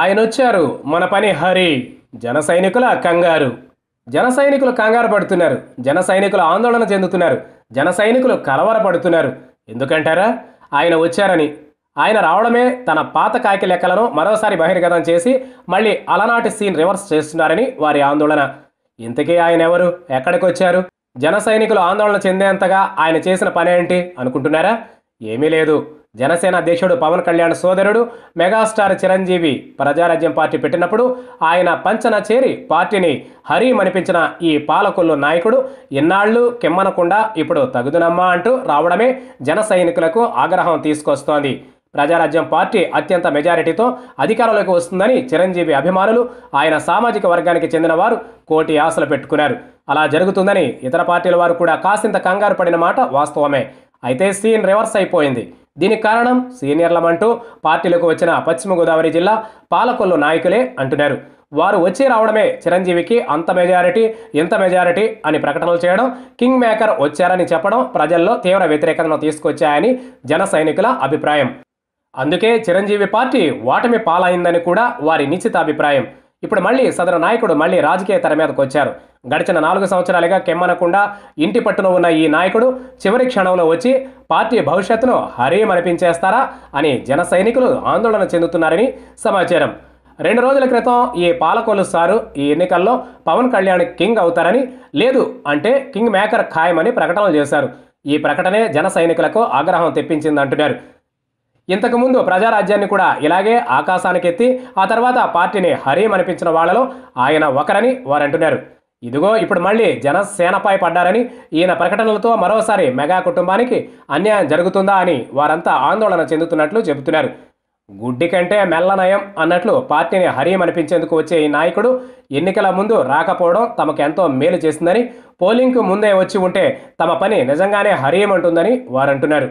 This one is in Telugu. ఆయనొచ్చారు మన పని హరి జనసైనికుల కంగారు జనసైనికులు కంగారు పడుతున్నారు జనసైనికులు ఆందోళన చెందుతున్నారు జనసైనికులు కలవరపడుతున్నారు ఎందుకంటారా ఆయన వచ్చారని ఆయన రావడమే తన పాత కాకి లెక్కలను మరోసారి బహిర్గతం చేసి మళ్ళీ అలనాటి సీన్ రివర్స్ చేస్తున్నారని వారి ఆందోళన ఇంతకీ ఆయన ఎవరు ఎక్కడికి వచ్చారు జనసైనికులు ఆందోళన చెందేంతగా ఆయన చేసిన పని ఏంటి అనుకుంటున్నారా ఏమీ లేదు జనసేన అధ్యక్షుడు పవన్ కళ్యాణ్ సోదరుడు మెగాస్టార్ చిరంజీవి ప్రజా రాజ్యం పార్టీ పెట్టినప్పుడు ఆయన పంచన చేరి పార్టీని హరి మనిపించిన ఈ పాలకొల్లు నాయకుడు ఇన్నాళ్ళు కిమ్మనకుండా ఇప్పుడు తగుదునమ్మా అంటూ రావడమే జనసైనికులకు ఆగ్రహం తీసుకొస్తోంది ప్రజా రాజ్యం పార్టీ అత్యంత మెజారిటీతో అధికారంలోకి వస్తుందని చిరంజీవి అభిమానులు ఆయన సామాజిక వర్గానికి చెందిన వారు కోటి ఆశలు పెట్టుకున్నారు అలా జరుగుతుందని ఇతర పార్టీల వారు కూడా కాసింత కంగారు పడిన మాట వాస్తవమే అయితే సీన్ రివర్స్ అయిపోయింది దీనికి కారణం సీనియర్లమంటూ పార్టీలకు వచ్చిన పశ్చిమ గోదావరి జిల్లా పాలకొల్లు నాయకులే అంటున్నారు వారు వచ్చి రావడమే చిరంజీవికి ఎంత మెజారిటీ అని ప్రకటనలు చేయడం కింగ్ మేకర్ వచ్చారని చెప్పడం ప్రజల్లో తీవ్ర వ్యతిరేకతను తీసుకొచ్చాయని జన సైనికుల అభిప్రాయం అందుకే చిరంజీవి పార్టీ ఓటమి పాలైందని కూడా వారి నిశ్చిత అభిప్రాయం ఇప్పుడు మళ్ళీ సదరు నాయకుడు మళ్ళీ రాజకీయ తెర మీదకు వచ్చారు గడిచిన 4 సంవత్సరాలుగా కెమ్మనకుండా ఇంటి పట్టున ఉన్న ఈ నాయకుడు చివరి క్షణంలో వచ్చి పార్టీ భవిష్యత్తును హరి మనిపించేస్తారా అని జన సైనికులు ఆందోళన చెందుతున్నారని సమాచారం 2 రోజుల క్రితం ఈ పాలకొల్లు సారు ఈ ఎన్నికల్లో పవన్ కళ్యాణ్ కింగ్ అవుతారని లేదు అంటే కింగ్ మేకర్ ఖాయమని ప్రకటనలు చేశారు ఈ ప్రకటనే జన సైనికులకు ఆగ్రహం తెప్పించిందంటున్నారు ఇంతకుముందు ప్రజారాజ్యాన్ని కూడా ఇలాగే ఆకాశానికెత్తి ఆ తర్వాత పార్టీని హరి మనిపించిన వాళ్ళలో ఆయన ఒకరని వారంటున్నారు ఇదిగో ఇప్పుడు మళ్ళీ జనసేనపై పడ్డారని ఈయన ప్రకటనలతో మరోసారి మెగా కుటుంబానికి అన్యాయం జరుగుతుందా అని వారంతా ఆందోళన చెందుతున్నట్లు చెబుతున్నారు గుడ్డి కంటే మెల్లనయం అన్నట్లు పార్టీని హరి మనిపించేందుకు వచ్చే ఈ నాయకుడు ఎన్నికల ముందు రాకపోవడం తమకెంతో మేలు చేసిందని పోలింగ్కు ముందే వచ్చి ఉంటే తమ పని నిజంగానే హరి అంటుందని వారంటున్నారు